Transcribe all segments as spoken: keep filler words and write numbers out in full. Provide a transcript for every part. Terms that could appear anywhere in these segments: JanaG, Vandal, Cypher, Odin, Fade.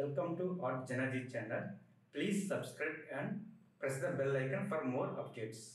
Welcome to our JanaG channel. Please subscribe and press the bell icon for more updates.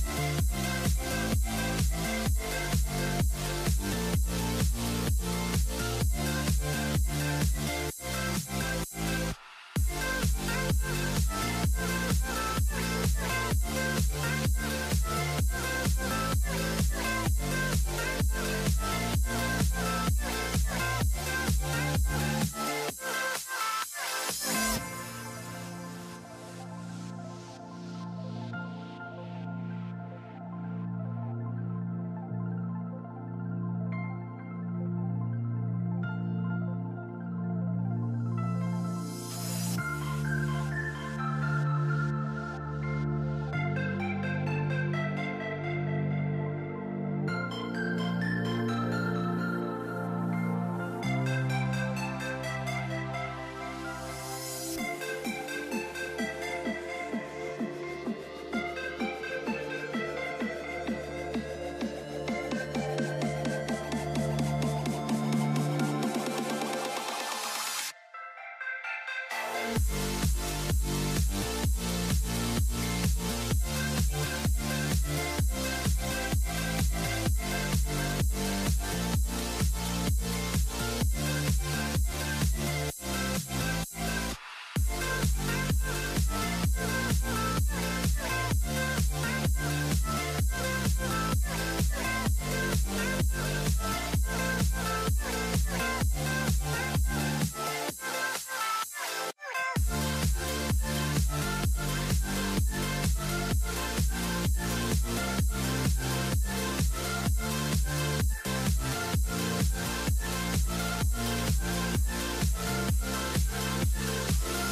We'll be right back.